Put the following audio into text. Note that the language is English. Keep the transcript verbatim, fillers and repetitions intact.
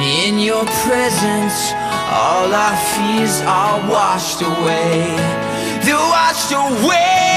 And in your presence, all our fears are washed away. They're washed away.